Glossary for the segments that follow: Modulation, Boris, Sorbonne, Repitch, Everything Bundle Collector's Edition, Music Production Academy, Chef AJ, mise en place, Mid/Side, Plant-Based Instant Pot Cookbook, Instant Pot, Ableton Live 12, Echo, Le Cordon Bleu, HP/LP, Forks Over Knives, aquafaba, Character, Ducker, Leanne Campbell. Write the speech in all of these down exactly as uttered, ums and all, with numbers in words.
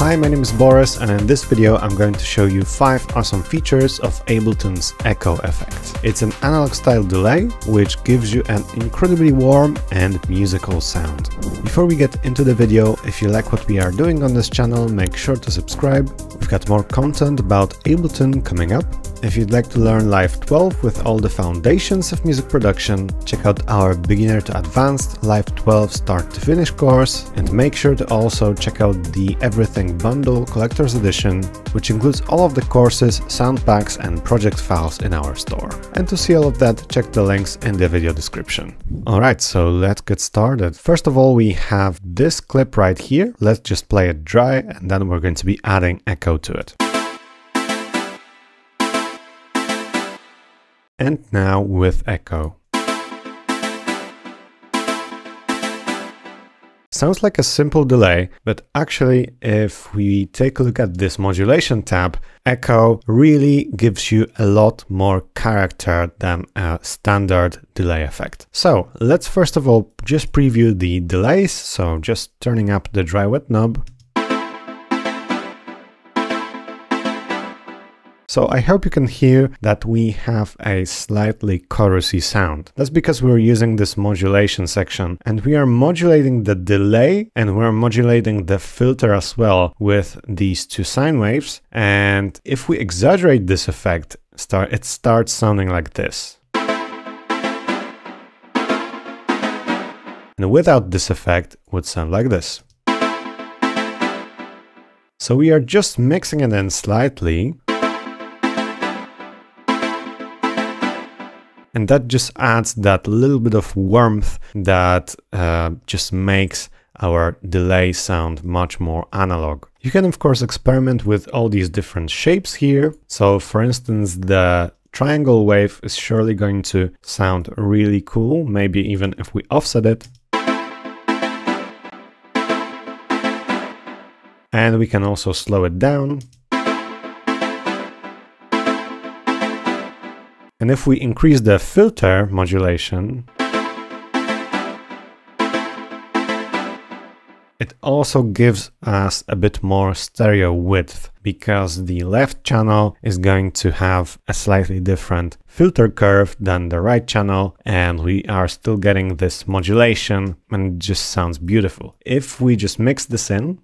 Hi, my name is Boris, and in this video I'm going to show you five awesome features of Ableton's Echo effect. It's an analog style delay, which gives you an incredibly warm and musical sound. Before we get into the video, if you like what we are doing on this channel, make sure to subscribe. We've got more content about Ableton coming up. If you'd like to learn Live twelve with all the foundations of music production, check out our Beginner to Advanced Live twelve Start to Finish course, and make sure to also check out the Everything Bundle Collector's Edition, which includes all of the courses, sound packs and project files in our store. And to see all of that, check the links in the video description. Alright, so let's get started. First of all, we have this clip right here. Let's just play it dry, and then we're going to be adding echo to it. And now with echo. Sounds like a simple delay, but actually if we take a look at this modulation tab, echo really gives you a lot more character than a standard delay effect. So let's first of all just preview the delays, so just turning up the dry wet knob. So I hope you can hear that we have a slightly chorusy sound. That's because we're using this modulation section, and we are modulating the delay and we're modulating the filter as well with these two sine waves. And if we exaggerate this effect, start, it starts sounding like this. And without this effect, it would sound like this. So we are just mixing it in slightly. And that just adds that little bit of warmth that uh, just makes our delay sound much more analog. You can, of course, experiment with all these different shapes here. So, for instance, the triangle wave is surely going to sound really cool, maybe even if we offset it. And we can also slow it down. And if we increase the filter modulation, it also gives us a bit more stereo width, because the left channel is going to have a slightly different filter curve than the right channel, and we are still getting this modulation, and it just sounds beautiful. If we just mix this in,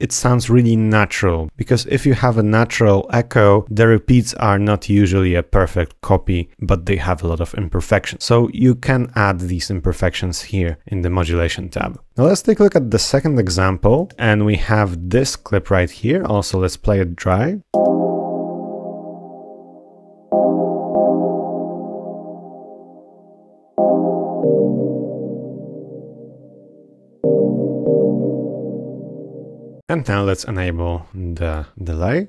it sounds really natural, because if you have a natural echo, the repeats are not usually a perfect copy, but they have a lot of imperfections. So you can add these imperfections here in the modulation tab. Now let's take a look at the second example, and we have this clip right here. Also, let's play it dry. And now let's enable the delay.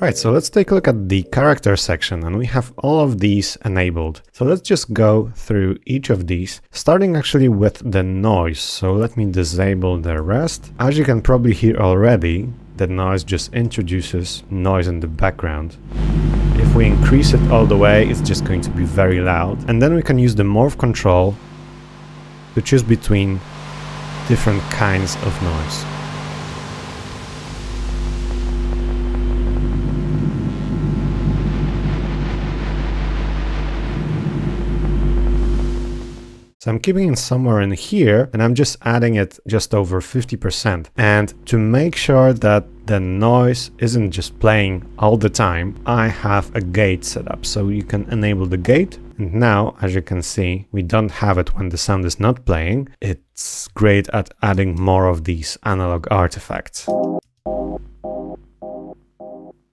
Right, so let's take a look at the character section, and we have all of these enabled. So let's just go through each of these, starting actually with the noise. So let me disable the rest. As you can probably hear already, the noise just introduces noise in the background. If we increase it all the way, it's just going to be very loud. And then we can use the morph control to choose between different kinds of noise. So I'm keeping it somewhere in here, and I'm just adding it just over fifty percent. And to make sure that the noise isn't just playing all the time, I have a gate set up. So you can enable the gate. And now, as you can see, we don't have it when the sound is not playing. It's great at adding more of these analog artifacts.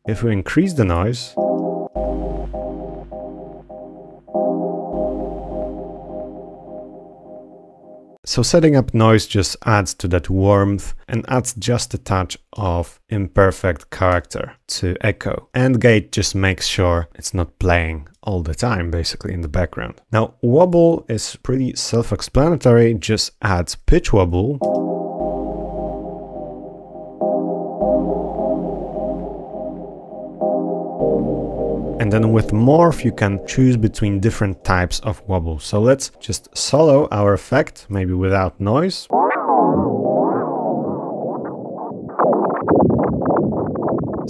If we increase the noise, so setting up noise just adds to that warmth and adds just a touch of imperfect character to echo. And gate just makes sure it's not playing all the time, basically, in the background. Now, wobble is pretty self-explanatory, just adds pitch wobble. and then with morph you can choose between different types of wobble. So let's just solo our effect, maybe without noise.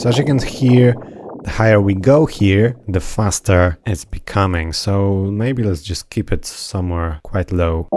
So as you can hear, the higher we go here, the faster it's becoming. So maybe let's just keep it somewhere quite low.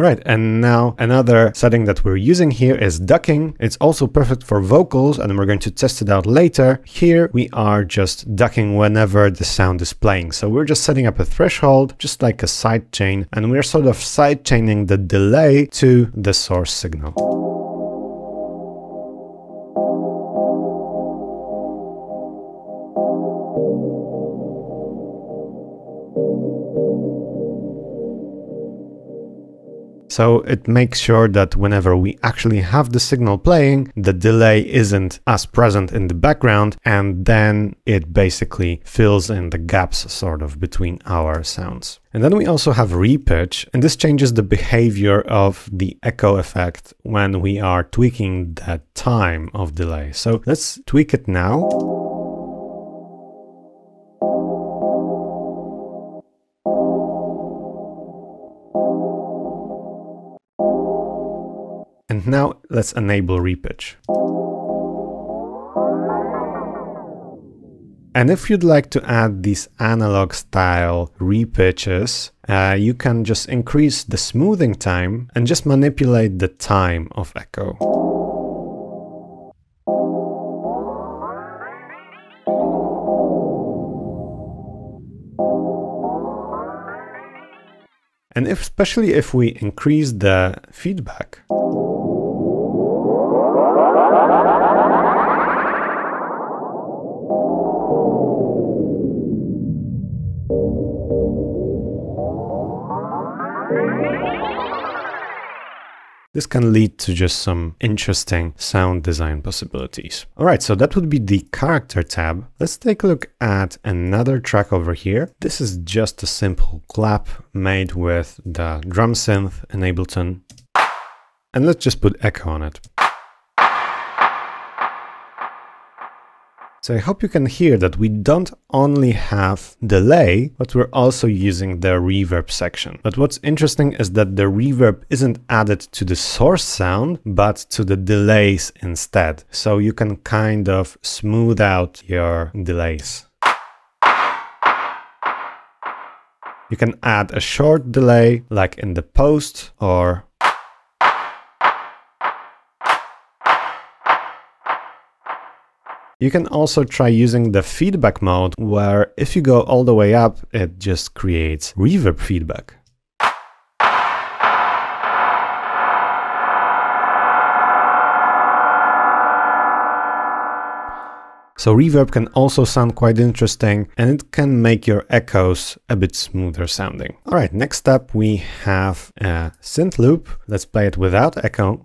Alright, and now another setting that we're using here is ducking. It's also perfect for vocals and we're going to test it out later. Here we are just ducking whenever the sound is playing. So we're just setting up a threshold, just like a sidechain, and we're sort of sidechaining the delay to the source signal. So it makes sure that whenever we actually have the signal playing, the delay isn't as present in the background, and then it basically fills in the gaps sort of between our sounds. And then we also have repitch, and this changes the behavior of the echo effect when we are tweaking that time of delay. So let's tweak it now. And now let's enable repitch. And if you'd like to add these analog style repitches, uh, you can just increase the smoothing time and just manipulate the time of echo. And if, especially if we increase the feedback, this can lead to just some interesting sound design possibilities. Alright, so that would be the Character tab. Let's take a look at another track over here. This is just a simple clap made with the drum synth in Ableton. And let's just put echo on it. So I hope you can hear that we don't only have delay, but we're also using the reverb section. But what's interesting is that the reverb isn't added to the source sound, but to the delays instead. So you can kind of smooth out your delays. You can add a short delay, like in the post or you can also try using the feedback mode, where if you go all the way up, it just creates reverb feedback. So reverb can also sound quite interesting, and it can make your echoes a bit smoother sounding. All right, next up we have a synth loop. Let's play it without echo.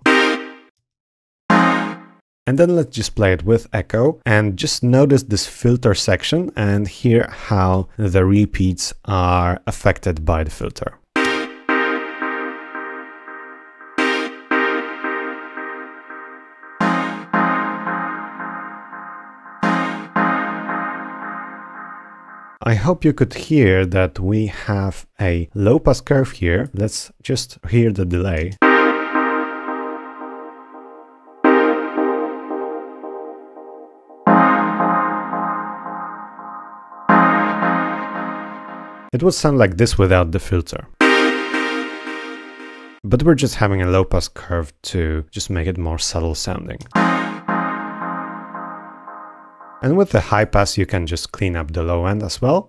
And then let's just play it with echo, and just notice this filter section and hear how the repeats are affected by the filter. I hope you could hear that we have a low pass curve here. Let's just hear the delay. It would sound like this without the filter. But we're just having a low pass curve to just make it more subtle sounding. And with the high pass, you can just clean up the low end as well.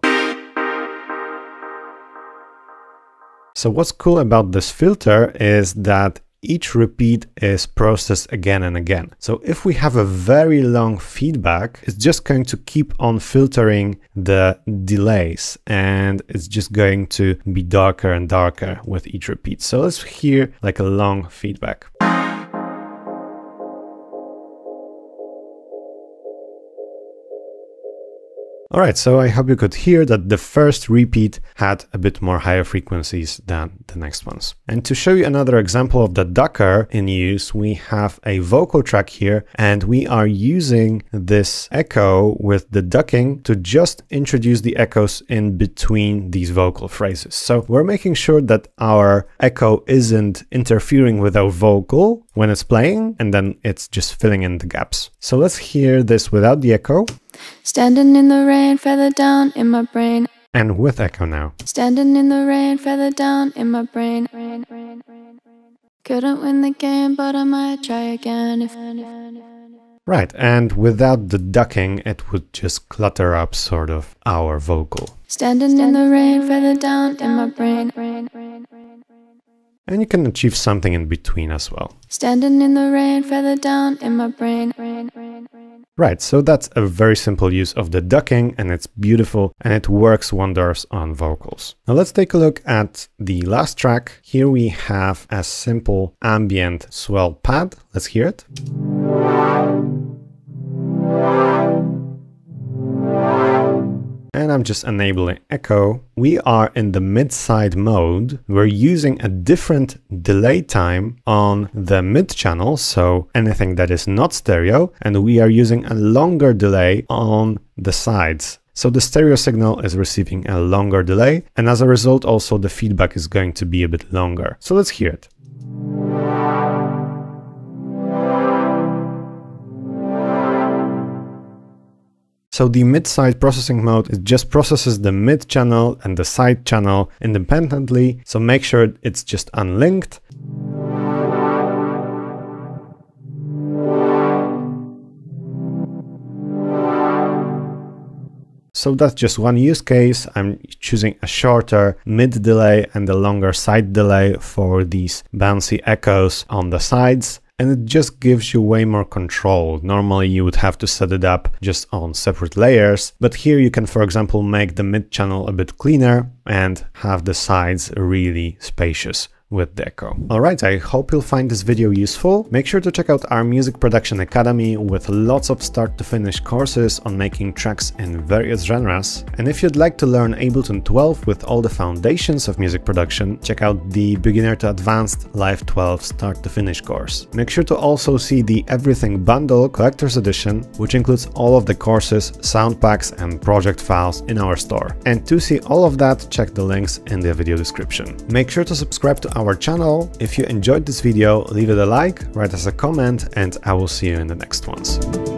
So what's cool about this filter is that each repeat is processed again and again. So if we have a very long feedback, it's just going to keep on filtering the delays, and it's just going to be darker and darker with each repeat. So let's hear like a long feedback. Alright, so I hope you could hear that the first repeat had a bit more higher frequencies than the next ones. And to show you another example of the Ducker in use, we have a vocal track here, and we are using this echo with the ducking to just introduce the echoes in between these vocal phrases. So we're making sure that our echo isn't interfering with our vocal when it's playing, and then it's just filling in the gaps. So let's hear this without the echo. Standing in the rain, feather down in my brain. And with echo now. Standing in the rain, feather down in my brain. Rain, rain, rain, rain. Couldn't win the game, but I might try again. If... Right, and without the ducking, it would just clutter up sort of our vocal. Standing in the rain, feather down in my brain. Rain, rain, rain. And you can achieve something in between as well. Standing in the rain, feather down in my brain. Rain, rain, rain. Right, so that's a very simple use of the ducking, and it's beautiful and it works wonders on vocals. Now let's take a look at the last track. Here we have a simple ambient swell pad. Let's hear it. And I'm just enabling echo. We are in the mid-side mode. We're using a different delay time on the mid channel, so anything that is not stereo, and we are using a longer delay on the sides. So the stereo signal is receiving a longer delay, and as a result also the feedback is going to be a bit longer. So let's hear it. So the mid-side processing mode, it just processes the mid channel and the side channel independently. So make sure it's just unlinked. So that's just one use case. I'm choosing a shorter mid delay and a longer side delay for these bouncy echoes on the sides. And it just gives you way more control. Normally you would have to set it up just on separate layers, but here you can, for example, make the mid channel a bit cleaner and have the sides really spacious with the echo. Alright, I hope you'll find this video useful. Make sure to check out our Music Production Academy with lots of start to finish courses on making tracks in various genres. And if you'd like to learn Ableton twelve with all the foundations of music production, check out the Beginner to Advanced Live twelve start to finish course. Make sure to also see the Everything Bundle Collector's Edition, which includes all of the courses, sound packs and project files in our store. And to see all of that, check the links in the video description. Make sure to subscribe to our channel. If you enjoyed this video, leave it a like, write us a comment, and I will see you in the next ones.